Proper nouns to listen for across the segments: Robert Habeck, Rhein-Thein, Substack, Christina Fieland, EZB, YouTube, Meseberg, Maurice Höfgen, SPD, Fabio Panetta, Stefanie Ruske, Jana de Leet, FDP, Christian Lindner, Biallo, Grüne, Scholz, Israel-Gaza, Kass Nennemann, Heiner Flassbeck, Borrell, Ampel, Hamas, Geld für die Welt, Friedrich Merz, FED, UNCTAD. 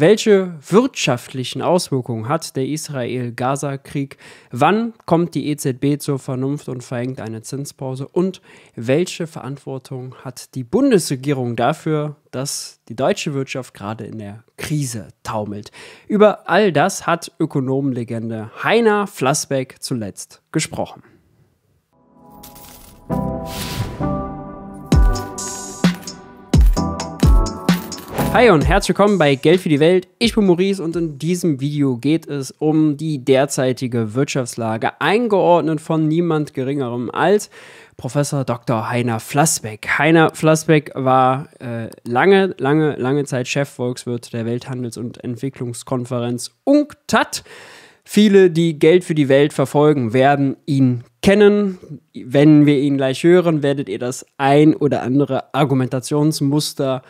Welche wirtschaftlichen Auswirkungen hat der Israel-Gaza-Krieg? Wann kommt die EZB zur Vernunft und verhängt eine Zinspause? Und welche Verantwortung hat die Bundesregierung dafür, dass die deutsche Wirtschaft gerade in der Krise taumelt? Über all das hat Ökonomenlegende Heiner Flassbeck zuletzt gesprochen. Hi und herzlich willkommen bei Geld für die Welt. Ich bin Maurice und in diesem Video geht es um die derzeitige Wirtschaftslage, eingeordnet von niemand Geringerem als Professor Dr. Heiner Flassbeck. Heiner Flassbeck war lange Zeit Chefvolkswirt der Welthandels- und Entwicklungskonferenz UNCTAD. Viele, die Geld für die Welt verfolgen, werden ihn kennen. Wenn wir ihn gleich hören, werdet ihr das ein oder andere Argumentationsmuster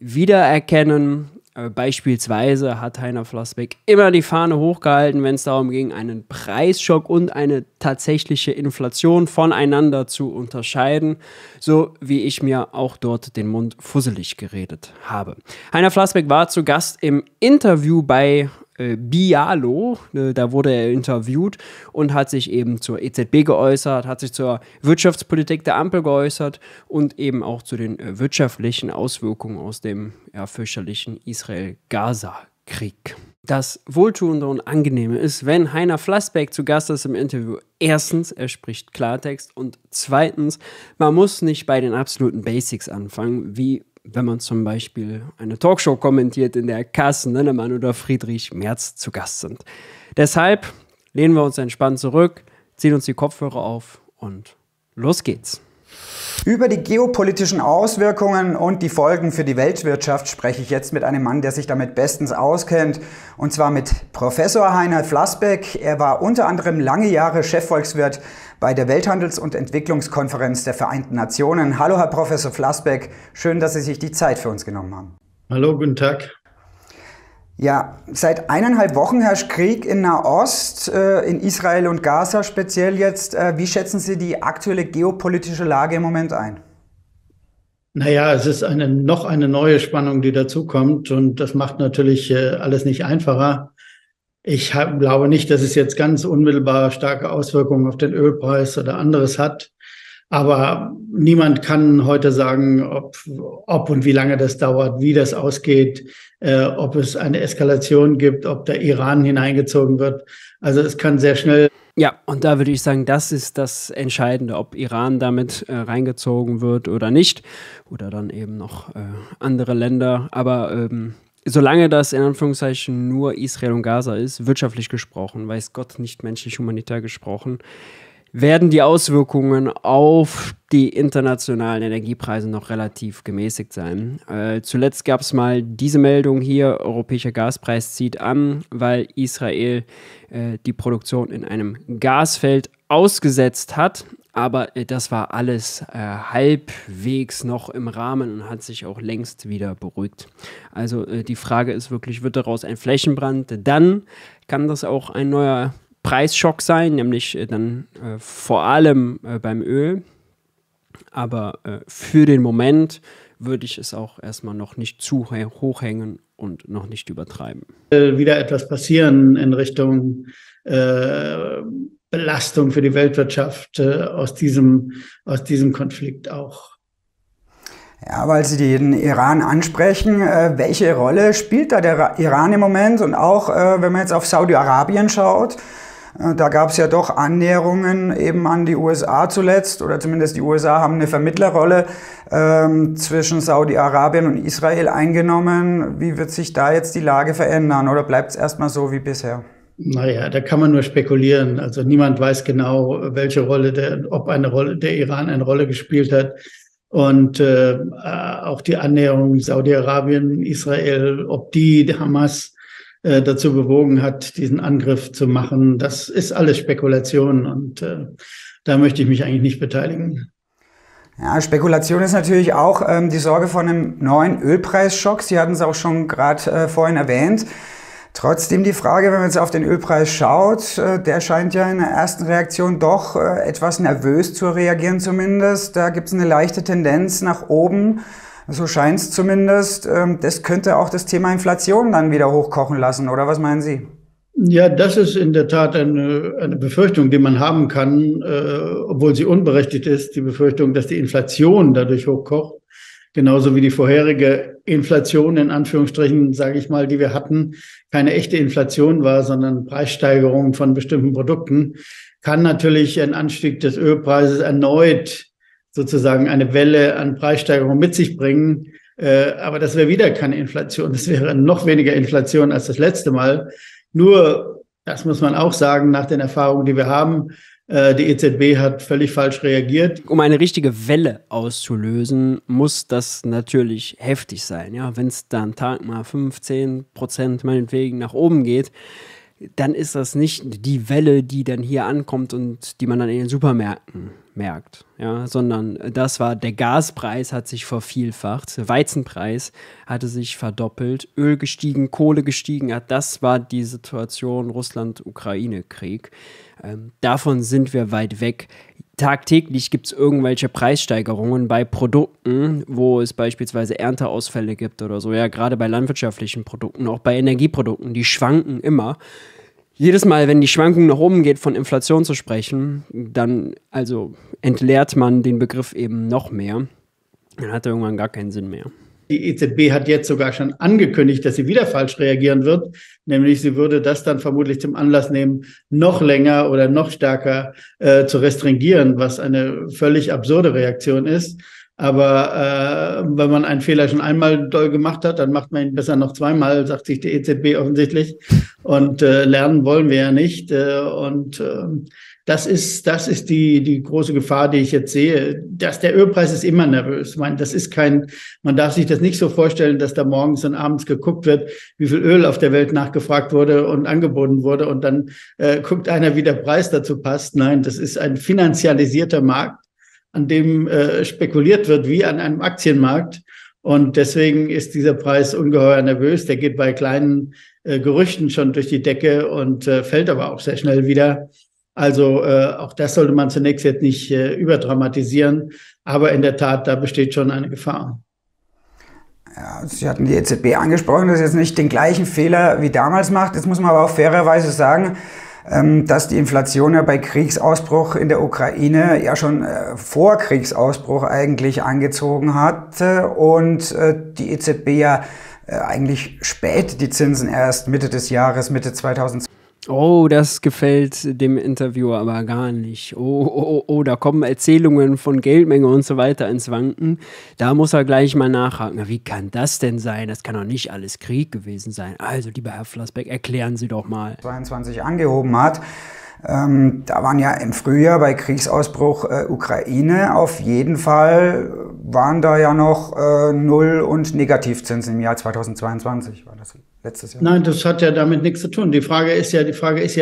wiedererkennen. Beispielsweise hat Heiner Flassbeck immer die Fahne hochgehalten, wenn es darum ging, einen Preisschock und eine tatsächliche Inflation voneinander zu unterscheiden, so wie ich mir auch dort den Mund fusselig geredet habe. Heiner Flassbeck war zu Gast im Interview bei Biallo, da wurde er interviewt und hat sich eben zur EZB geäußert, hat sich zur Wirtschaftspolitik der Ampel geäußert und eben auch zu den wirtschaftlichen Auswirkungen aus dem fürchterlichen Israel-Gaza-Krieg. Das Wohltuende und Angenehme ist, wenn Heiner Flassbeck zu Gast ist im Interview. Erstens, er spricht Klartext und zweitens, man muss nicht bei den absoluten Basics anfangen, wie wenn man zum Beispiel eine Talkshow kommentiert, in der Kass Nennemann oder Friedrich Merz zu Gast sind. Deshalb lehnen wir uns entspannt zurück, ziehen uns die Kopfhörer auf und los geht's. Über die geopolitischen Auswirkungen und die Folgen für die Weltwirtschaft spreche ich jetzt mit einem Mann, der sich damit bestens auskennt, und zwar mit Professor Heiner Flassbeck. Er war unter anderem lange Jahre Chefvolkswirt bei der Welthandels- und Entwicklungskonferenz der Vereinten Nationen. Hallo, Herr Professor Flassbeck, schön, dass Sie sich die Zeit für uns genommen haben. Hallo, guten Tag. Ja, seit 1,5 Wochen herrscht Krieg in Nahost, in Israel und Gaza speziell jetzt. Wie schätzen Sie die aktuelle geopolitische Lage im Moment ein? Naja, es ist noch eine neue Spannung, die dazukommt, und das macht natürlich alles nicht einfacher. Ich glaube nicht, dass es jetzt ganz unmittelbar starke Auswirkungen auf den Ölpreis oder anderes hat. Aber niemand kann heute sagen, ob und wie lange das dauert, wie das ausgeht, ob es eine Eskalation gibt, ob der Iran hineingezogen wird. Also es kann sehr schnell. Ja, und da würde ich sagen, das ist das Entscheidende, ob Iran damit reingezogen wird oder nicht. Oder dann eben noch andere Länder. Aber solange das in Anführungszeichen nur Israel und Gaza ist, wirtschaftlich gesprochen, weiß Gott, nicht menschlich, humanitär gesprochen, werden die Auswirkungen auf die internationalen Energiepreise noch relativ gemäßigt sein. Zuletzt gab es mal diese Meldung hier, europäischer Gaspreis zieht an, weil Israel die Produktion in einem Gasfeld ausgesetzt hat. Aber das war alles halbwegs noch im Rahmen und hat sich auch längst wieder beruhigt. Also die Frage ist wirklich, wird daraus ein Flächenbrand? Dann kann das auch ein neuer Preisschock sein, nämlich dann vor allem beim Öl. Aber für den Moment würde ich es auch erstmal noch nicht zu hochhängen und noch nicht übertreiben. Wieder etwas passieren in Richtung Belastung für die Weltwirtschaft aus diesem Konflikt auch. Ja, weil Sie den Iran ansprechen, welche Rolle spielt da der Iran im Moment? Und auch wenn man jetzt auf Saudi-Arabien schaut, da gab es ja doch Annäherungen eben an die USA zuletzt, oder zumindest die USA haben eine Vermittlerrolle zwischen Saudi-Arabien und Israel eingenommen. Wie wird sich da jetzt die Lage verändern, oder bleibt es erstmal so wie bisher? Naja, da kann man nur spekulieren. Also niemand weiß genau, welche Rolle ob der Iran eine Rolle gespielt hat. Und auch die Annäherung Saudi-Arabien, Israel, ob die Hamas dazu bewogen hat, diesen Angriff zu machen, das ist alles Spekulation, und da möchte ich mich eigentlich nicht beteiligen. Ja, Spekulation ist natürlich auch die Sorge von einem neuen Ölpreisschock. Sie hatten es auch schon gerade vorhin erwähnt. Trotzdem die Frage, wenn man jetzt auf den Ölpreis schaut, der scheint ja in der ersten Reaktion doch etwas nervös zu reagieren zumindest. Da gibt es eine leichte Tendenz nach oben. So scheint es zumindest. Das könnte auch das Thema Inflation dann wieder hochkochen lassen, oder was meinen Sie? Ja, das ist in der Tat eine Befürchtung, die man haben kann, obwohl sie unberechtigt ist, die Befürchtung, dass die Inflation dadurch hochkocht. Genauso wie die vorherige Inflation, in Anführungsstrichen, sage ich mal, die wir hatten, keine echte Inflation war, sondern Preissteigerungen von bestimmten Produkten, kann natürlich ein Anstieg des Ölpreises erneut sozusagen eine Welle an Preissteigerungen mit sich bringen. Aber das wäre wieder keine Inflation. Das wäre noch weniger Inflation als das letzte Mal. Nur, das muss man auch sagen, nach den Erfahrungen, die wir haben, die EZB hat völlig falsch reagiert. Um eine richtige Welle auszulösen, muss das natürlich heftig sein. Ja, wenn es dann Tag mal 15% meinetwegen nach oben geht, dann ist das nicht die Welle, die dann hier ankommt und die man dann in den Supermärkten merkt. Ja, sondern das war, der Gaspreis hat sich vervielfacht, der Weizenpreis hatte sich verdoppelt, Öl gestiegen, Kohle gestiegen. Das war die Situation Russland-Ukraine-Krieg. Davon sind wir weit weg. Tagtäglich gibt es irgendwelche Preissteigerungen bei Produkten, wo es beispielsweise Ernteausfälle gibt oder so. Ja, gerade bei landwirtschaftlichen Produkten, auch bei Energieprodukten, die schwanken immer. Jedes Mal, wenn die Schwankung nach oben geht, von Inflation zu sprechen, dann also entleert man den Begriff eben noch mehr. Dann hat er irgendwann gar keinen Sinn mehr. Die EZB hat jetzt sogar schon angekündigt, dass sie wieder falsch reagieren wird. Nämlich sie würde das dann vermutlich zum Anlass nehmen, noch länger oder noch stärker zu restringieren, was eine völlig absurde Reaktion ist. Aber wenn man einen Fehler schon einmal doll gemacht hat, dann macht man ihn besser noch zweimal, sagt sich die EZB offensichtlich. Und lernen wollen wir ja nicht. Das ist die große Gefahr, die ich jetzt sehe. Der Ölpreis ist immer nervös. Ich meine, das ist man darf sich das nicht so vorstellen, dass da morgens und abends geguckt wird, wie viel Öl auf der Welt nachgefragt wurde und angeboten wurde und dann guckt einer, wie der Preis dazu passt. Nein, das ist ein finanzialisierter Markt, an dem spekuliert wird wie an einem Aktienmarkt. Und deswegen ist dieser Preis ungeheuer nervös. Der geht bei kleinen Gerüchten schon durch die Decke und fällt aber auch sehr schnell wieder. Also auch das sollte man zunächst jetzt nicht überdramatisieren. Aber in der Tat, da besteht schon eine Gefahr. Ja, Sie hatten die EZB angesprochen, dass sie jetzt nicht den gleichen Fehler wie damals macht. Jetzt muss man aber auch fairerweise sagen, dass die Inflation ja bei Kriegsausbruch in der Ukraine ja schon vor Kriegsausbruch eigentlich angezogen hat und die EZB ja eigentlich spät die Zinsen erst Mitte des Jahres, Mitte 2020. Oh, das gefällt dem Interviewer aber gar nicht. Oh, da kommen Erzählungen von Geldmenge und so weiter ins Wanken. Da muss er gleich mal nachhaken. Na, wie kann das denn sein? Das kann doch nicht alles Krieg gewesen sein. Also, lieber Herr Flassbeck, erklären Sie doch mal. 22 angehoben hat. Da waren ja im Frühjahr bei Kriegsausbruch Ukraine auf jeden Fall, waren da ja noch Null- und Negativzinsen im Jahr 2022, war das letztes Jahr. Nein, das hat ja damit nichts zu tun. Die Frage ist ja,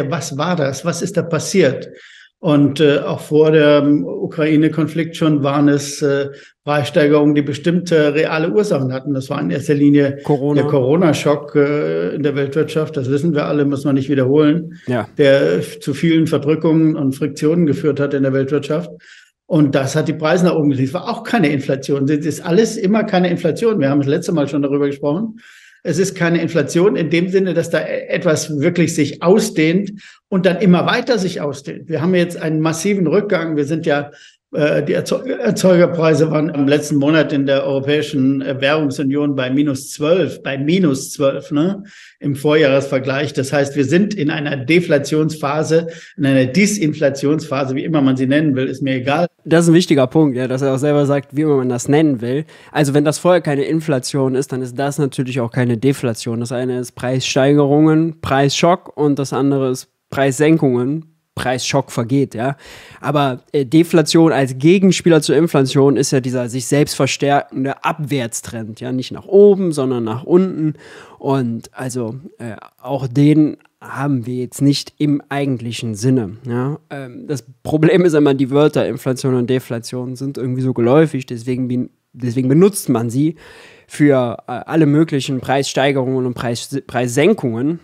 was war das? Was ist da passiert? Und auch vor dem Ukraine-Konflikt schon waren es Preissteigerungen, die bestimmte reale Ursachen hatten. Das war in erster Linie der Corona-Schock in der Weltwirtschaft. Das wissen wir alle, muss man nicht wiederholen. Ja. Der zu vielen Verdrückungen und Friktionen geführt hat in der Weltwirtschaft. Und das hat die Preise nach oben getrieben. Es war auch keine Inflation. Das ist alles immer keine Inflation. Wir haben das letzte Mal schon darüber gesprochen. Es ist keine Inflation in dem Sinne, dass da etwas wirklich sich ausdehnt und dann immer weiter sich ausdehnt. Wir haben jetzt einen massiven Rückgang. Wir sind ja, die Erzeugerpreise waren im letzten Monat in der Europäischen Währungsunion bei minus 12, ne, im Vorjahresvergleich. Das heißt, wir sind in einer Deflationsphase, in einer Disinflationsphase, wie immer man sie nennen will, ist mir egal. Das ist ein wichtiger Punkt, ja, dass er auch selber sagt, wie immer man das nennen will. Also wenn das vorher keine Inflation ist, dann ist das natürlich auch keine Deflation. Das eine ist Preissteigerungen, Preisschock und das andere ist Preissenkungen. Preisschock vergeht, ja. Aber Deflation als Gegenspieler zur Inflation ist ja dieser sich selbst verstärkende Abwärtstrend, ja, nicht nach oben, sondern nach unten. Und also auch den haben wir jetzt nicht im eigentlichen Sinne. Ja? Das Problem ist immer, die Wörter Inflation und Deflation sind irgendwie so geläufig, deswegen benutzt man sie für alle möglichen Preissteigerungen und Preissenkungen.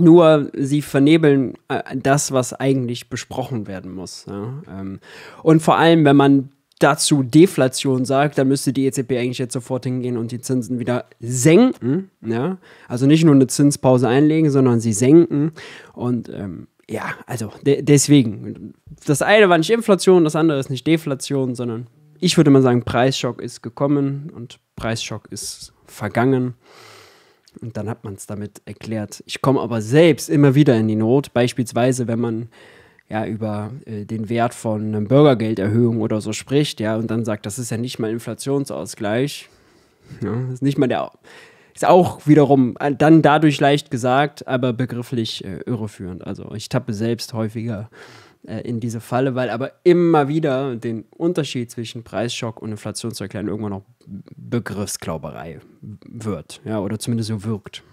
Nur sie vernebeln das, was eigentlich besprochen werden muss. Ja? Und vor allem, wenn man dazu Deflation sagt, dann müsste die EZB eigentlich jetzt sofort hingehen und die Zinsen wieder senken. Ja? Also nicht nur eine Zinspause einlegen, sondern sie senken. Und ja, also deswegen. Das eine war nicht Inflation, das andere ist nicht Deflation, sondern ich würde mal sagen, Preisschock ist gekommen und Preisschock ist vergangen. Und dann hat man es damit erklärt. Ich komme aber selbst immer wieder in die Not, beispielsweise wenn man ja über den Wert von einer Bürgergelderhöhung oder so spricht, ja, und dann sagt, das ist ja nicht mal Inflationsausgleich. Ja, ist nicht mal der, ist auch wiederum dann dadurch leicht gesagt, aber begrifflich irreführend. Also ich tappe selbst häufiger in diese Falle, weil aber immer wieder den Unterschied zwischen Preisschock und Inflationserklärung irgendwann noch Begriffsklauberei wird, ja, oder zumindest so wirkt.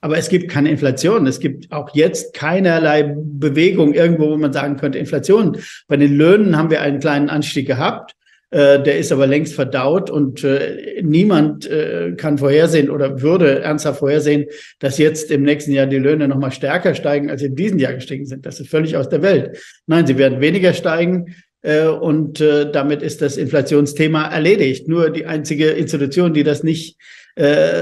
Aber es gibt keine Inflation. Es gibt auch jetzt keinerlei Bewegung irgendwo, wo man sagen könnte, Inflation. Bei den Löhnen haben wir einen kleinen Anstieg gehabt. Der ist aber längst verdaut und niemand kann vorhersehen oder würde ernsthaft vorhersehen, dass jetzt im nächsten Jahr die Löhne nochmal stärker steigen, als sie in diesem Jahr gestiegen sind. Das ist völlig aus der Welt. Nein, sie werden weniger steigen. Und damit ist das Inflationsthema erledigt. Nur die einzige Institution, die das nicht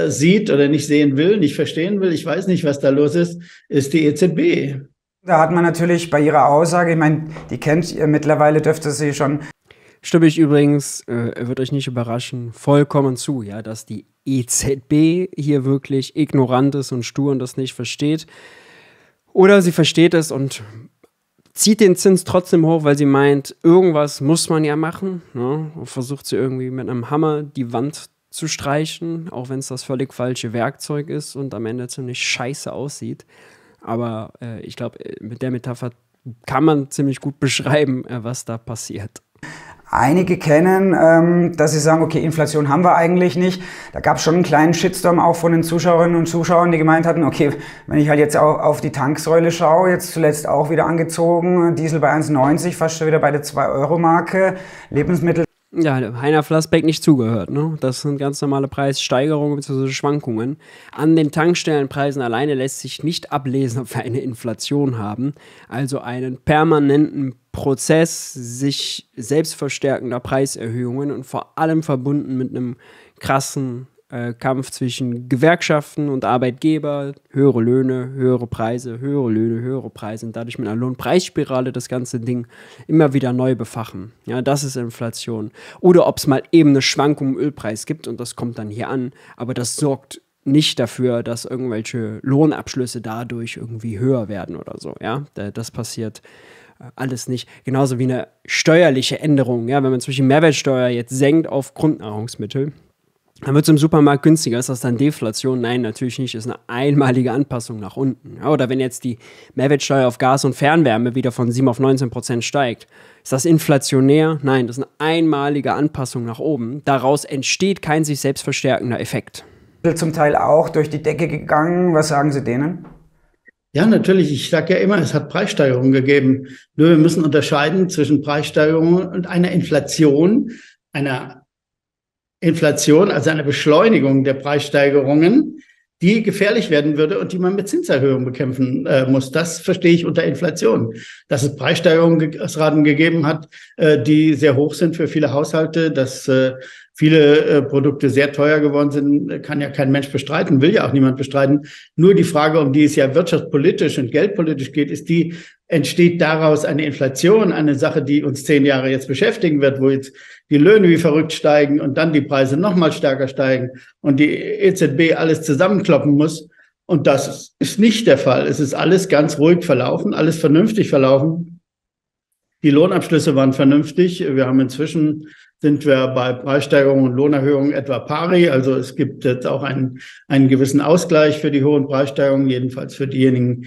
sieht oder nicht sehen will, nicht verstehen will, ich weiß nicht, was da los ist, ist die EZB. Da hat man natürlich bei ihrer Aussage, ich meine, die kennt ihr mittlerweile, dürfte sie schon. Stimme ich übrigens, wird euch nicht überraschen, vollkommen zu, ja, dass die EZB hier wirklich ignorant ist und stur und das nicht versteht. Oder sie versteht es und zieht den Zins trotzdem hoch, weil sie meint, irgendwas muss man ja machen, ne? Und versucht sie irgendwie mit einem Hammer die Wand zu streichen, auch wenn es das völlig falsche Werkzeug ist und am Ende ziemlich scheiße aussieht. Aber ich glaube, mit der Metapher kann man ziemlich gut beschreiben, was da passiert. Einige kennen, dass sie sagen, okay, Inflation haben wir eigentlich nicht. Da gab es schon einen kleinen Shitstorm auch von den Zuschauerinnen und Zuschauern, die gemeint hatten, okay, wenn ich halt jetzt auch auf die Tanksäule schaue, jetzt zuletzt auch wieder angezogen, Diesel bei 1,90, fast schon wieder bei der 2-Euro-Marke, Lebensmittel. Ja, Heiner Flassbeck nicht zugehört, ne? Das sind ganz normale Preissteigerungen bzw. Schwankungen. An den Tankstellenpreisen alleine lässt sich nicht ablesen, ob wir eine Inflation haben. Also einen permanenten Prozess sich selbst verstärkender Preiserhöhungen und vor allem verbunden mit einem krassen Kampf zwischen Gewerkschaften und Arbeitgeber, höhere Löhne, höhere Preise, höhere Löhne, höhere Preise und dadurch mit einer Lohnpreisspirale das ganze Ding immer wieder neu befachen. Ja, das ist Inflation. Oder ob es mal eben eine Schwankung im Ölpreis gibt und das kommt dann hier an, aber das sorgt nicht dafür, dass irgendwelche Lohnabschlüsse dadurch irgendwie höher werden oder so. Ja, das passiert alles nicht. Genauso wie eine steuerliche Änderung. Ja, wenn man zum Beispiel Mehrwertsteuer jetzt senkt auf Grundnahrungsmittel, dann wird es im Supermarkt günstiger. Ist das dann Deflation? Nein, natürlich nicht. Ist eine einmalige Anpassung nach unten. Ja, oder wenn jetzt die Mehrwertsteuer auf Gas und Fernwärme wieder von 7% auf 19% steigt, ist das inflationär? Nein, das ist eine einmalige Anpassung nach oben. Daraus entsteht kein sich selbst verstärkender Effekt. Zum Teil auch durch die Decke gegangen. Was sagen Sie denen? Ja, natürlich. Ich sage ja immer, es hat Preissteigerungen gegeben. Nur wir müssen unterscheiden zwischen Preissteigerungen und einer Inflation. Einer Inflation, also einer Beschleunigung der Preissteigerungen, die gefährlich werden würde und die man mit Zinserhöhungen bekämpfen muss. Das verstehe ich unter Inflation. Dass es Preissteigerungsraten gegeben hat, die sehr hoch sind für viele Haushalte, dass viele Produkte sehr teuer geworden sind, kann ja kein Mensch bestreiten, will ja auch niemand bestreiten. Nur die Frage, um die es ja wirtschaftspolitisch und geldpolitisch geht, ist die, entsteht daraus eine Inflation, eine Sache, die uns 10 Jahre jetzt beschäftigen wird, wo jetzt die Löhne wie verrückt steigen und dann die Preise nochmal stärker steigen und die EZB alles zusammenkloppen muss. Und das ist nicht der Fall. Es ist alles ganz ruhig verlaufen, alles vernünftig verlaufen. Die Lohnabschlüsse waren vernünftig. Wir haben inzwischen, sind wir bei Preissteigerungen und Lohnerhöhungen etwa pari. Also es gibt jetzt auch einen gewissen Ausgleich für die hohen Preissteigerungen, jedenfalls für diejenigen,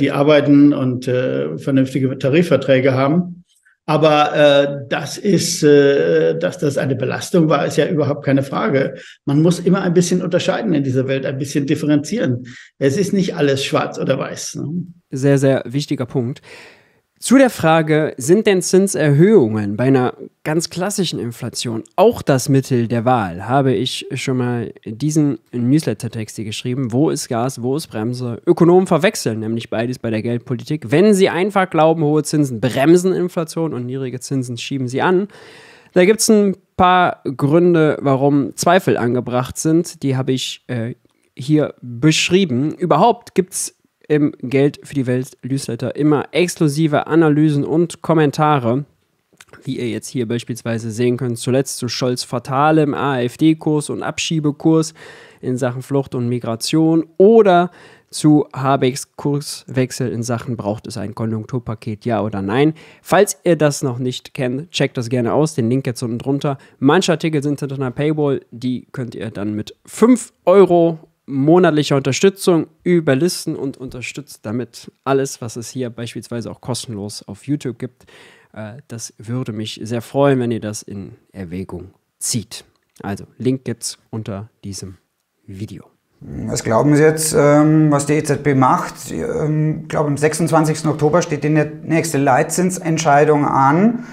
die arbeiten und vernünftige Tarifverträge haben. Aber dass das eine Belastung war, ist ja überhaupt keine Frage. Man muss immer ein bisschen unterscheiden in dieser Welt, ein bisschen differenzieren. Es ist nicht alles schwarz oder weiß, ne? Sehr, sehr wichtiger Punkt. Zu der Frage, sind denn Zinserhöhungen bei einer ganz klassischen Inflation auch das Mittel der Wahl, habe ich schon mal diesen Newsletter-Text hier geschrieben. Wo ist Gas, wo ist Bremse? Ökonomen verwechseln nämlich beides bei der Geldpolitik. Wenn sie einfach glauben, hohe Zinsen bremsen Inflation und niedrige Zinsen schieben sie an, Da gibt es ein paar Gründe, warum Zweifel angebracht sind. Die habe ich hier beschrieben. Überhaupt gibt es im Geld für die Welt Newsletter immer exklusive Analysen und Kommentare, wie ihr jetzt hier beispielsweise sehen könnt, zuletzt zu Scholz fatalem AfD-Kurs und Abschiebekurs in Sachen Flucht und Migration oder zu Habecks Kurswechsel in Sachen braucht es ein Konjunkturpaket, ja oder nein. Falls ihr das noch nicht kennt, checkt das gerne aus, den Link jetzt unten drunter. Manche Artikel sind hinter einer Paywall, die könnt ihr dann mit 5 € monatlicher Unterstützung überlisten und unterstützt damit alles, was es hier beispielsweise auch kostenlos auf YouTube gibt. Das würde mich sehr freuen, wenn ihr das in Erwägung zieht. Also, Link gibt's unter diesem Video. Was glauben Sie jetzt, was die EZB macht? Ich glaube, am 26. Oktober steht die nächste Leitzinsentscheidung an.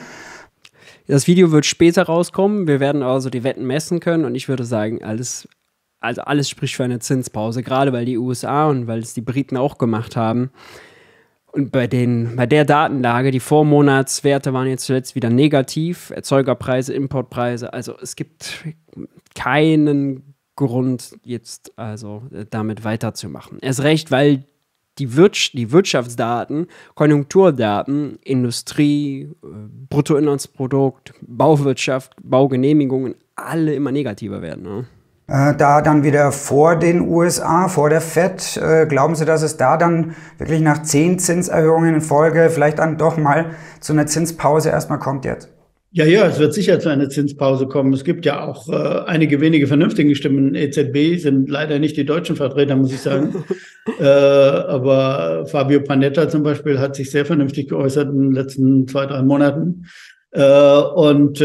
Das Video wird später rauskommen. Wir werden also die Wetten messen können. Und ich würde sagen, alles spricht für eine Zinspause. Gerade weil die USA und weil es die Briten auch gemacht haben. Und bei der Datenlage, die Vormonatswerte waren jetzt zuletzt wieder negativ. Erzeugerpreise, Importpreise. Also es gibt keinen Grund, jetzt also damit weiterzumachen. Erst recht, weil die Wirtschaftsdaten, Konjunkturdaten, Industrie, Bruttoinlandsprodukt, Bauwirtschaft, Baugenehmigungen, alle immer negativer werden. Ne? Da dann wieder vor den USA, vor der FED, glauben Sie, dass es da dann wirklich nach 10 Zinserhöhungen in Folge vielleicht dann doch mal zu einer Zinspause erstmal kommt jetzt? Ja, es wird sicher zu einer Zinspause kommen. Es gibt ja auch einige wenige vernünftige Stimmen. EZB sind leider nicht die deutschen Vertreter, muss ich sagen. Aber Fabio Panetta zum Beispiel hat sich sehr vernünftig geäußert in den letzten 2, 3 Monaten. Und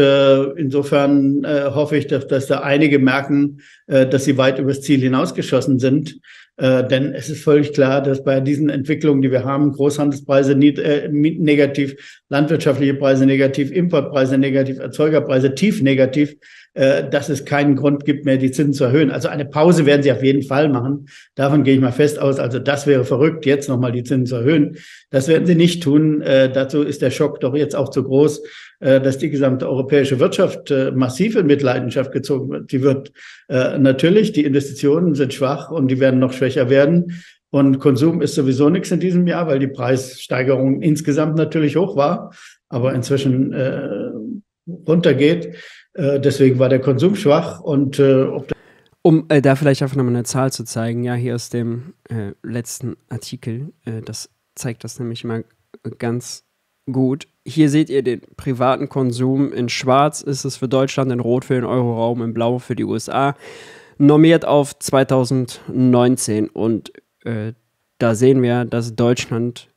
insofern hoffe ich, dass da einige merken, dass sie weit übers Ziel hinausgeschossen sind. Denn es ist völlig klar, dass bei diesen Entwicklungen, die wir haben, Großhandelspreise negativ, landwirtschaftliche Preise negativ, Importpreise negativ, Erzeugerpreise tief negativ, dass es keinen Grund gibt mehr, die Zinsen zu erhöhen. Also eine Pause werden sie auf jeden Fall machen. Davon gehe ich mal fest aus. Also das wäre verrückt, jetzt nochmal die Zinsen zu erhöhen. Das werden sie nicht tun. Dazu ist der Schock doch jetzt auch zu groß, dass die gesamte europäische Wirtschaft massiv in Mitleidenschaft gezogen wird. Die wird natürlich, die Investitionen sind schwach und die werden noch schwächer werden. Und Konsum ist sowieso nichts in diesem Jahr, weil die Preissteigerung insgesamt natürlich hoch war, aber inzwischen runtergeht. Deswegen war der Konsum schwach. Und um da vielleicht einfach nochmal eine Zahl zu zeigen, ja, hier aus dem letzten Artikel, das zeigt das nämlich mal ganz gut. Hier seht ihr den privaten Konsum. In schwarz ist es für Deutschland, in rot für den Euroraum, in blau für die USA, normiert auf 2019. Und da sehen wir, dass Deutschland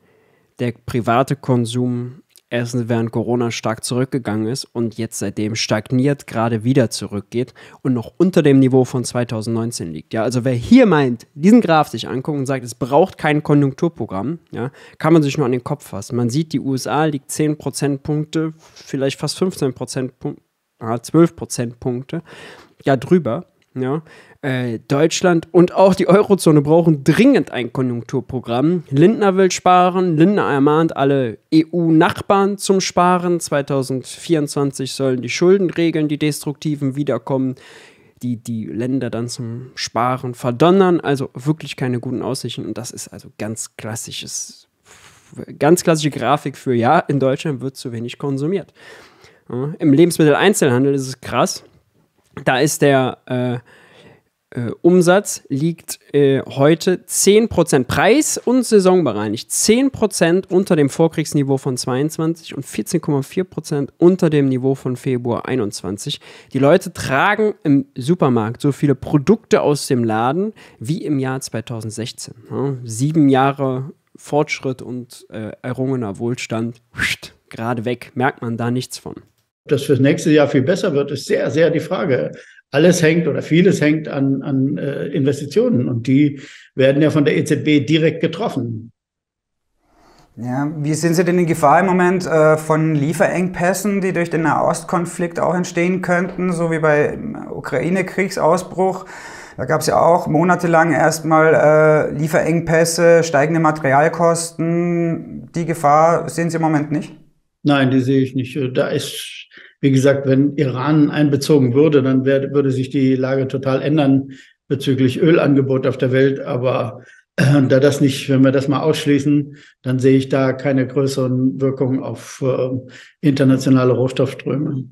der private Konsum erstens während Corona stark zurückgegangen ist und jetzt seitdem stagniert, gerade wieder zurückgeht und noch unter dem Niveau von 2019 liegt. Ja, also wer hier meint, diesen Graph sich anguckt und sagt, es braucht kein Konjunkturprogramm, ja, kann man sich nur an den Kopf fassen. Man sieht, die USA liegt 10 Prozentpunkte, vielleicht fast 15 Prozentpunkte, 12 Prozentpunkte, ja, drüber. Ja, Deutschland und auch die Eurozone brauchen dringend ein Konjunkturprogramm. Lindner will sparen. Lindner ermahnt alle EU-Nachbarn zum Sparen. 2024 sollen die Schuldenregeln, die destruktiven, wiederkommen, die Länder dann zum Sparen verdonnern. Also wirklich keine guten Aussichten. Und das ist also ganz klassische Grafik für, ja, in Deutschland wird zu wenig konsumiert. Ja, im Lebensmitteleinzelhandel ist es krass. Da ist der Umsatz, liegt heute 10% Preis- und saisonbereinigt, 10% unter dem Vorkriegsniveau von 22 und 14,4% unter dem Niveau von Februar 21. Die Leute tragen im Supermarkt so viele Produkte aus dem Laden wie im Jahr 2016. Ja, 7 Jahre Fortschritt und errungener Wohlstand, gerade weg, merkt man da nichts von. Ob das fürs nächste Jahr viel besser wird, ist sehr, sehr die Frage. Alles hängt oder vieles hängt an Investitionen und die werden ja von der EZB direkt getroffen. Ja, wie sind Sie denn in Gefahr im Moment von Lieferengpässen, die durch den Nahostkonflikt auch entstehen könnten, so wie bei Ukraine-Kriegsausbruch? Da gab es ja auch monatelang erstmal Lieferengpässe, steigende Materialkosten. Die Gefahr sehen Sie im Moment nicht? Nein, die sehe ich nicht. Da ist Wie gesagt, wenn Iran einbezogen würde, dann würde sich die Lage total ändern bezüglich Ölangebot auf der Welt. Aber da das nicht, wenn wir das mal ausschließen, dann sehe ich da keine größeren Wirkungen auf internationale Rohstoffströme.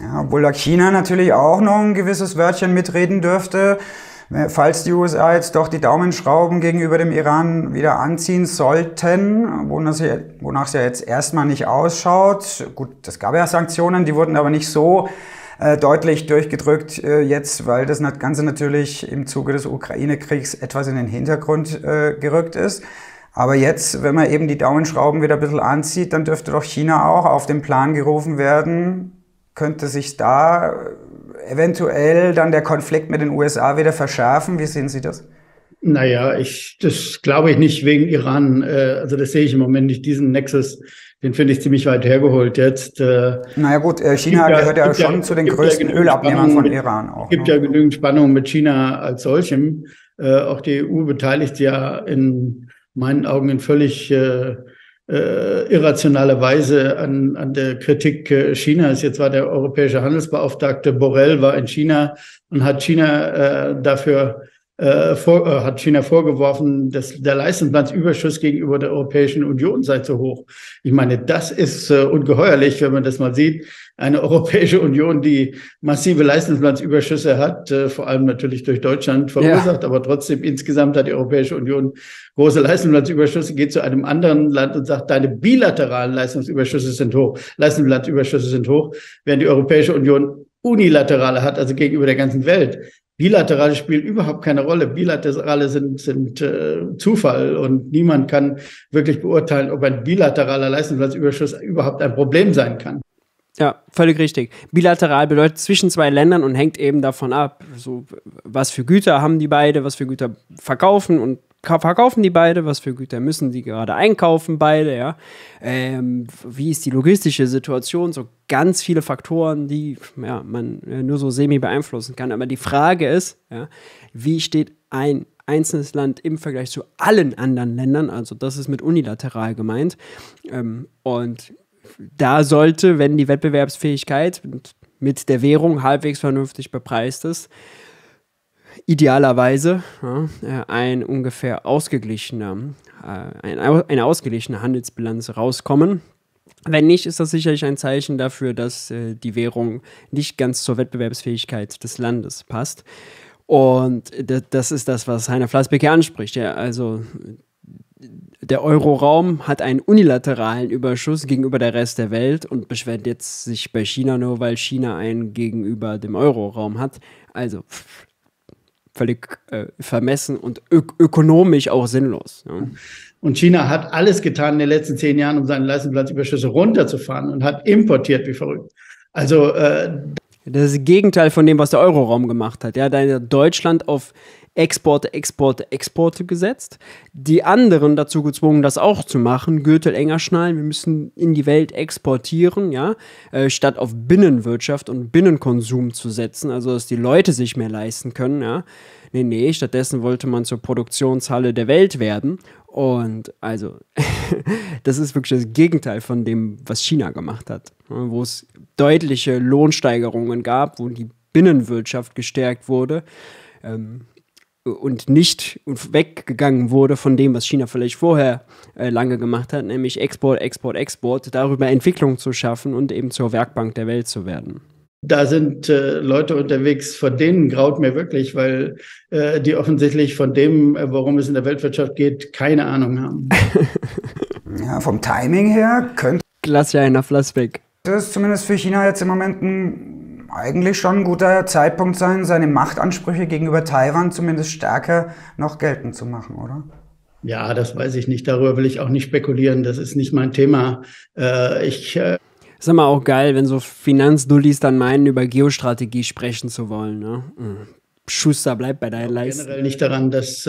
Ja, obwohl da China natürlich auch noch ein gewisses Wörtchen mitreden dürfte, falls die USA jetzt doch die Daumenschrauben gegenüber dem Iran wieder anziehen sollten, wonach es ja jetzt erstmal nicht ausschaut. Gut, es gab ja Sanktionen, die wurden aber nicht so deutlich durchgedrückt jetzt, weil das Ganze natürlich im Zuge des Ukraine-Kriegs etwas in den Hintergrund gerückt ist. Aber jetzt, wenn man eben die Daumenschrauben wieder ein bisschen anzieht, dann dürfte doch China auch auf den Plan gerufen werden. Könnte sich da eventuell dann der Konflikt mit den USA wieder verschärfen? Wie sehen Sie das? Naja, das glaube ich nicht wegen Iran. Also das sehe ich im Moment nicht, diesen Nexus. Den finde ich ziemlich weit hergeholt jetzt. Naja gut, China gehört ja schon zu den größten Ölabnehmern von Iran auch. Es gibt ja genügend Spannung mit China als solchem. Auch die EU beteiligt ja in meinen Augen in völlig irrationaler Weise an der Kritik Chinas. Jetzt war der europäische Handelsbeauftragte Borrell war in China und hat China vorgeworfen, dass der Leistungsbilanzüberschuss gegenüber der Europäischen Union sei zu hoch. Ich meine, das ist ungeheuerlich, wenn man das mal sieht. Eine Europäische Union, die massive Leistungsbilanzüberschüsse hat, vor allem natürlich durch Deutschland verursacht, aber trotzdem insgesamt hat die Europäische Union große Leistungsbilanzüberschüsse, geht zu einem anderen Land und sagt, deine bilateralen Leistungsüberschüsse sind hoch, während die Europäische Union unilaterale hat, also gegenüber der ganzen Welt. Bilaterale spielen überhaupt keine Rolle. Bilaterale sind Zufall und niemand kann wirklich beurteilen, ob ein bilateraler Leistungsbilanzüberschuss überhaupt ein Problem sein kann. Ja, völlig richtig. Bilateral bedeutet zwischen zwei Ländern und hängt eben davon ab, so, was für Güter haben die beide, was für Güter verkaufen die beide, was für Güter müssen die gerade einkaufen beide, ja. Wie ist die logistische Situation, so ganz viele Faktoren, die ja, man nur so semi beeinflussen kann. Aber die Frage ist, ja, wie steht ein einzelnes Land im Vergleich zu allen anderen Ländern, also das ist mit unilateral gemeint, und da sollte, wenn die Wettbewerbsfähigkeit mit der Währung halbwegs vernünftig bepreist ist, idealerweise ja, eine ausgeglichene Handelsbilanz rauskommen. Wenn nicht, ist das sicherlich ein Zeichen dafür, dass die Währung nicht ganz zur Wettbewerbsfähigkeit des Landes passt. Und das ist das, was Heiner Flassbeck hier anspricht. Ja, also der Euroraum hat einen unilateralen Überschuss gegenüber der Rest der Welt und beschwert jetzt sich bei China nur, weil China einen gegenüber dem Euroraum hat. Also völlig vermessen und ökonomisch auch sinnlos. Ja. Und China hat alles getan in den letzten 10 Jahren, um seine Leistungsbilanzüberschüsse runterzufahren und hat importiert wie verrückt. Also das ist das Gegenteil von dem, was der Euroraum gemacht hat. Ja, da hat Deutschland auf Exporte, Exporte, Exporte gesetzt. Die anderen dazu gezwungen, das auch zu machen. Gürtel enger schnallen, wir müssen in die Welt exportieren, ja, statt auf Binnenwirtschaft und Binnenkonsum zu setzen, also dass die Leute sich mehr leisten können, ja. Nee, stattdessen wollte man zur Produktionshalle der Welt werden. Und also, das ist wirklich das Gegenteil von dem, was China gemacht hat, wo es deutliche Lohnsteigerungen gab, wo die Binnenwirtschaft gestärkt wurde. Und nicht weggegangen wurde von dem, was China vielleicht vorher lange gemacht hat, nämlich Export, Export, Export, darüber Entwicklung zu schaffen und eben zur Werkbank der Welt zu werden. Da sind Leute unterwegs, von denen graut mir wirklich, weil die offensichtlich von dem, worum es in der Weltwirtschaft geht, keine Ahnung haben. Ja, vom Timing her könnte... Klasse, Heiner Flassbeck. Das ist zumindest für China jetzt im Moment eigentlich schon ein guter Zeitpunkt sein, seine Machtansprüche gegenüber Taiwan zumindest stärker noch geltend zu machen, oder? Ja, das weiß ich nicht. Darüber will ich auch nicht spekulieren. Das ist nicht mein Thema. Das ist immer auch geil, wenn so Finanzdullis dann meinen, über Geostrategie sprechen zu wollen. Ne? Schuster, bleibt bei deinen Leisten. Generell nicht daran, dass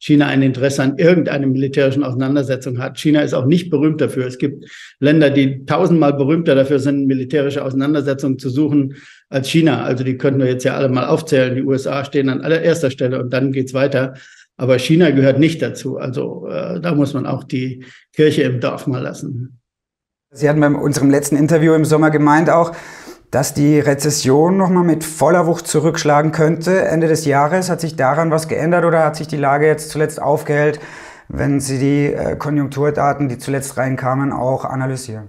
China ein Interesse an irgendeiner militärischen Auseinandersetzung hat. China ist auch nicht berühmt dafür. Es gibt Länder, die 1000-mal berühmter dafür sind, militärische Auseinandersetzungen zu suchen als China. Also die könnten wir jetzt ja alle mal aufzählen. Die USA stehen an allererster Stelle und dann geht's weiter. Aber China gehört nicht dazu. Also da muss man auch die Kirche im Dorf mal lassen. Sie hatten bei unserem letzten Interview im Sommer gemeint auch, dass die Rezession nochmal mit voller Wucht zurückschlagen könnte Ende des Jahres. Hat sich daran was geändert oder hat sich die Lage jetzt zuletzt aufgehellt, wenn Sie die Konjunkturdaten, die zuletzt reinkamen, auch analysieren?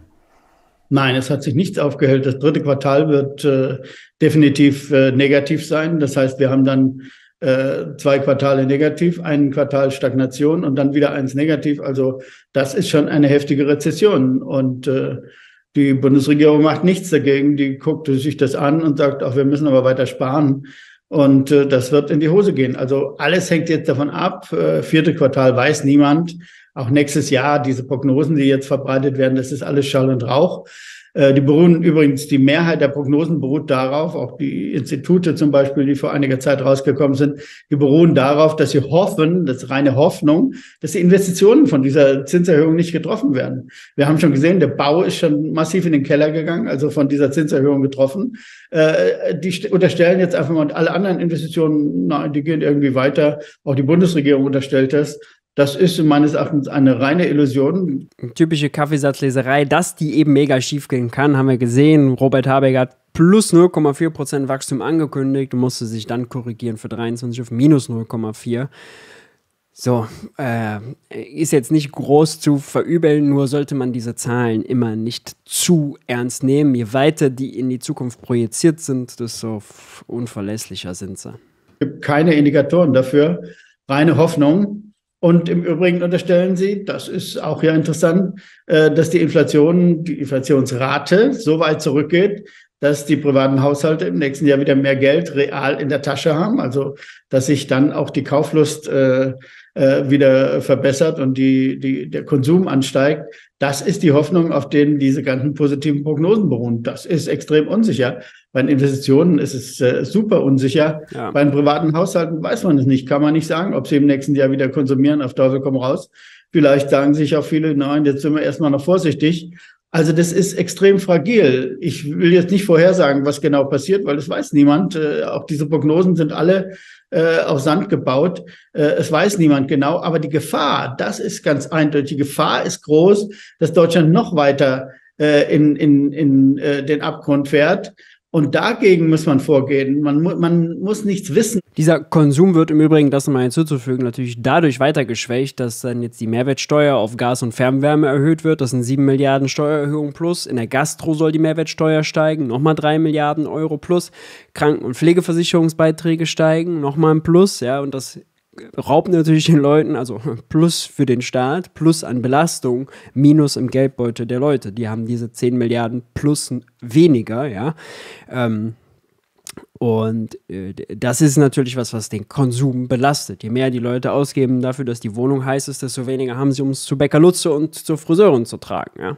Nein, es hat sich nichts aufgehellt. Das dritte Quartal wird definitiv negativ sein. Das heißt, wir haben dann zwei Quartale negativ, ein Quartal Stagnation und dann wieder eins negativ. Also das ist schon eine heftige Rezession. Und die Bundesregierung macht nichts dagegen. Die guckt sich das an und sagt, ach, wir müssen aber weiter sparen. Und das wird in die Hose gehen. Also alles hängt jetzt davon ab. Vierte Quartal weiß niemand. Auch nächstes Jahr, diese Prognosen, die jetzt verbreitet werden, das ist alles Schall und Rauch. Die beruhen übrigens, die Mehrheit der Prognosen beruht darauf, auch die Institute zum Beispiel, die vor einiger Zeit rausgekommen sind, die beruhen darauf, dass sie hoffen, das ist reine Hoffnung, dass die Investitionen von dieser Zinserhöhung nicht getroffen werden. Wir haben schon gesehen, der Bau ist schon massiv in den Keller gegangen, also von dieser Zinserhöhung getroffen. Die unterstellen jetzt einfach mal, und alle anderen Investitionen, nein, die gehen irgendwie weiter, auch die Bundesregierung unterstellt das. Das ist meines Erachtens eine reine Illusion. Typische Kaffeesatzleserei, dass die eben mega schief gehen kann, haben wir gesehen. Robert Habeck hat plus 0,4% Wachstum angekündigt und musste sich dann korrigieren für 23 auf minus 0,4. So, ist jetzt nicht groß zu verübeln, nur sollte man diese Zahlen immer nicht zu ernst nehmen. Je weiter die in die Zukunft projiziert sind, desto unverlässlicher sind sie. Es gibt keine Indikatoren dafür, reine Hoffnung. Und im Übrigen unterstellen Sie, das ist auch ja interessant, dass die Inflation, die Inflationsrate so weit zurückgeht, dass die privaten Haushalte im nächsten Jahr wieder mehr Geld real in der Tasche haben. Also, dass sich dann auch die Kauflust wieder verbessert und der Konsum ansteigt. Das ist die Hoffnung, auf denen diese ganzen positiven Prognosen beruhen. Das ist extrem unsicher. Bei den Investitionen ist es super unsicher. Ja. Bei den privaten Haushalten weiß man es nicht. Kann man nicht sagen, ob sie im nächsten Jahr wieder konsumieren, auf Teufel komm raus. Vielleicht sagen sich auch viele, nein, jetzt sind wir erstmal noch vorsichtig. Also das ist extrem fragil. Ich will jetzt nicht vorhersagen, was genau passiert, weil das weiß niemand. Auch diese Prognosen sind alle auf Sand gebaut. Es weiß niemand genau. Aber die Gefahr, das ist ganz eindeutig. Die Gefahr ist groß, dass Deutschland noch weiter in den Abgrund fährt. Und dagegen muss man vorgehen. Man muss nichts wissen. Dieser Konsum wird im Übrigen, das nochmal hinzuzufügen, natürlich dadurch weiter geschwächt, dass dann jetzt die Mehrwertsteuer auf Gas und Fernwärme erhöht wird. Das sind 7 Milliarden Steuererhöhung plus. In der Gastro soll die Mehrwertsteuer steigen, nochmal 3 Milliarden Euro plus. Kranken- und Pflegeversicherungsbeiträge steigen, nochmal ein Plus. Ja, und das raubt natürlich den Leuten, also Plus für den Staat, Plus an Belastung, Minus im Geldbeutel der Leute. Die haben diese 10 Milliarden plus weniger, ja. Und das ist natürlich was den Konsum belastet. Je mehr die Leute ausgeben dafür, dass die Wohnung heiß ist, desto weniger haben sie, um es zu Bäckerlutze und zur Friseurin zu tragen, ja.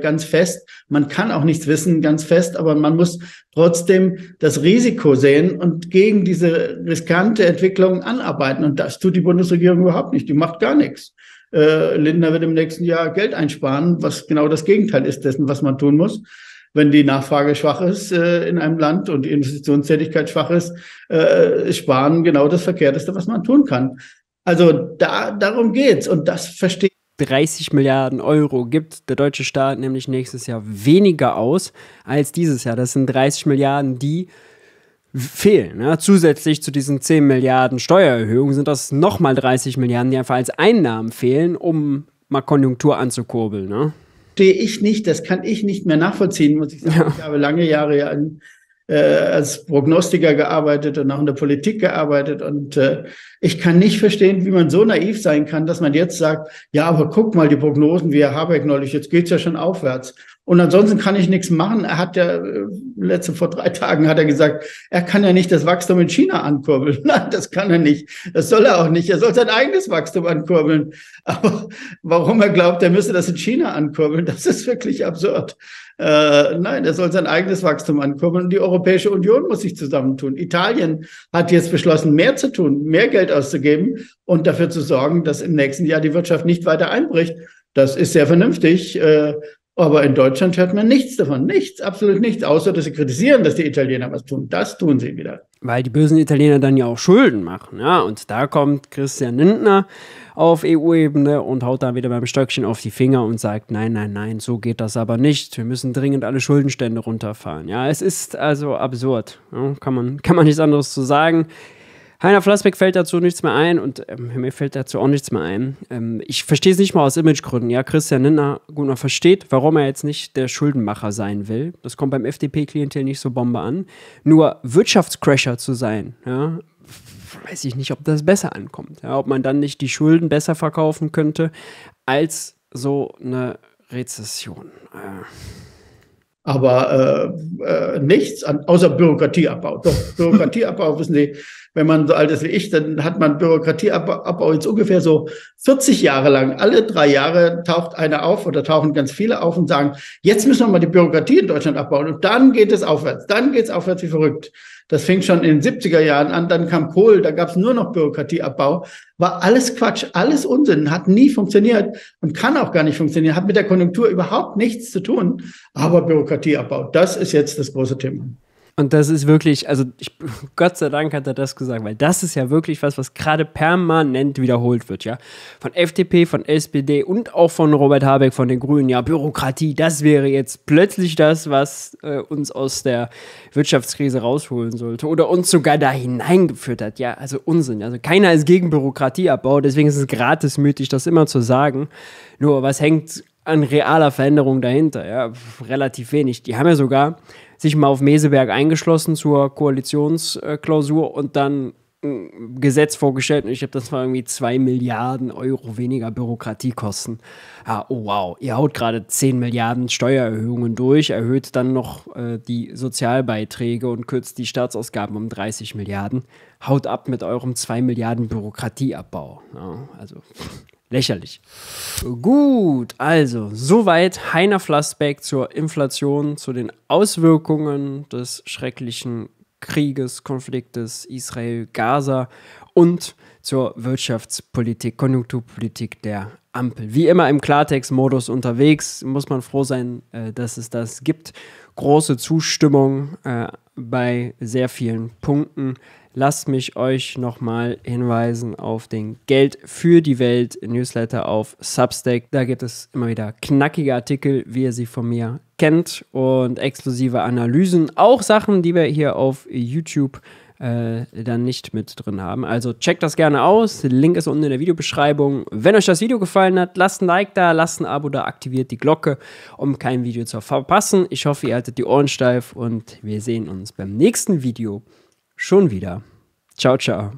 Ganz fest. Man kann auch nichts wissen, ganz fest, aber man muss trotzdem das Risiko sehen und gegen diese riskante Entwicklung anarbeiten. Und das tut die Bundesregierung überhaupt nicht. Die macht gar nichts. Lindner wird im nächsten Jahr Geld einsparen, was genau das Gegenteil ist dessen, was man tun muss. Wenn die Nachfrage schwach ist in einem Land und die Investitionstätigkeit schwach ist, sparen genau das Verkehrteste, was man tun kann. Also darum geht's. Und das verstehe ich. 30 Milliarden Euro gibt der deutsche Staat nämlich nächstes Jahr weniger aus als dieses Jahr. Das sind 30 Milliarden, die fehlen. Ne? Zusätzlich zu diesen 10 Milliarden Steuererhöhung sind das nochmal 30 Milliarden, die einfach als Einnahmen fehlen, um mal Konjunktur anzukurbeln. Ne? Stehe ich nicht, das kann ich nicht mehr nachvollziehen, muss ich sagen. Ja. Ich habe lange Jahre ja als Prognostiker gearbeitet und auch in der Politik gearbeitet. Und ich kann nicht verstehen, wie man so naiv sein kann, dass man jetzt sagt, ja, aber guck mal, die Prognosen, wie Herr Habeck neulich, jetzt geht's ja schon aufwärts. Und ansonsten kann ich nichts machen. Er hat ja, vor 3 Tagen hat er gesagt, er kann ja nicht das Wachstum in China ankurbeln. Nein, das kann er nicht. Das soll er auch nicht. Er soll sein eigenes Wachstum ankurbeln. Aber warum er glaubt, er müsse das in China ankurbeln, das ist wirklich absurd. Nein, er soll sein eigenes Wachstum ankurbeln. Die Europäische Union muss sich zusammentun. Italien hat jetzt beschlossen, mehr zu tun, mehr Geld auszugeben und dafür zu sorgen, dass im nächsten Jahr die Wirtschaft nicht weiter einbricht. Das ist sehr vernünftig. Aber in Deutschland hört man nichts davon. Nichts, absolut nichts, außer dass sie kritisieren, dass die Italiener was tun. Das tun sie wieder. weil die bösen Italiener dann ja auch Schulden machen. Ja? Und da kommt Christian Lindner auf EU-Ebene und haut da wieder beim Stöckchen auf die Finger und sagt, nein, nein, nein, so geht das aber nicht. Wir müssen dringend alle Schuldenstände runterfahren. Ja, es ist also absurd. Ja? Kann man nichts anderes zu sagen. Heiner Flassbeck fällt dazu nichts mehr ein und mir fällt dazu auch nichts mehr ein. Ich verstehe es nicht mal aus Imagegründen. Ja, Christian Lindner gut noch versteht, warum er jetzt nicht der Schuldenmacher sein will. Das kommt beim FDP-Klientel nicht so Bombe an. Nur Wirtschaftscrasher zu sein, ja, weiß ich nicht, ob das besser ankommt. Ja, ob man dann nicht die Schulden besser verkaufen könnte als so eine Rezession. Aber nichts außer Bürokratieabbau. Doch, Bürokratieabbau, wissen Sie, wenn man so alt ist wie ich, dann hat man Bürokratieabbau jetzt ungefähr so 40 Jahre lang. Alle 3 Jahre taucht einer auf oder tauchen ganz viele auf und sagen, jetzt müssen wir mal die Bürokratie in Deutschland abbauen. Und dann geht es aufwärts. Dann geht es aufwärts wie verrückt. Das fing schon in den 70er Jahren an, dann kam Kohl, da gab es nur noch Bürokratieabbau. War alles Quatsch, alles Unsinn, hat nie funktioniert und kann auch gar nicht funktionieren, hat mit der Konjunktur überhaupt nichts zu tun. Aber Bürokratieabbau, das ist jetzt das große Thema. Und das ist wirklich, also Gott sei Dank hat er das gesagt, weil das ist ja wirklich was, was gerade permanent wiederholt wird, ja. Von FDP, von SPD und auch von Robert Habeck, von den Grünen, ja, Bürokratie, das wäre jetzt plötzlich das, was uns aus der Wirtschaftskrise rausholen sollte oder uns sogar da hineingeführt hat, ja, also Unsinn. Also keiner ist gegen Bürokratieabbau, deswegen ist es gratismütig, das immer zu sagen, nur was hängt an realer Veränderung dahinter, ja, relativ wenig. Die haben ja sogar sich mal auf Meseberg eingeschlossen zur Koalitionsklausur und dann ein Gesetz vorgestellt. Und ich habe das mal irgendwie 2 Milliarden Euro weniger Bürokratiekosten. Ah, oh wow, ihr haut gerade 10 Milliarden Steuererhöhungen durch, erhöht dann noch die Sozialbeiträge und kürzt die Staatsausgaben um 30 Milliarden. Haut ab mit eurem 2 Milliarden Bürokratieabbau. Ja, also lächerlich. Gut, also soweit Heiner Flassbeck zur Inflation, zu den Auswirkungen des schrecklichen Krieges, Konfliktes Israel-Gaza und zur Wirtschaftspolitik, Konjunkturpolitik der Ampel. Wie immer im Klartext-Modus unterwegs, muss man froh sein, dass es das gibt. Große Zustimmung bei sehr vielen Punkten. Lasst mich euch nochmal hinweisen auf den Geld für die Welt Newsletter auf Substack. Da gibt es immer wieder knackige Artikel, wie ihr sie von mir kennt, und exklusive Analysen. Auch Sachen, die wir hier auf YouTube dann nicht mit drin haben. Also checkt das gerne aus. Link ist unten in der Videobeschreibung. Wenn euch das Video gefallen hat, lasst ein Like da, lasst ein Abo da, aktiviert die Glocke, um kein Video zu verpassen. Ich hoffe, ihr haltet die Ohren steif und wir sehen uns beim nächsten Video schon wieder. Ciao, ciao.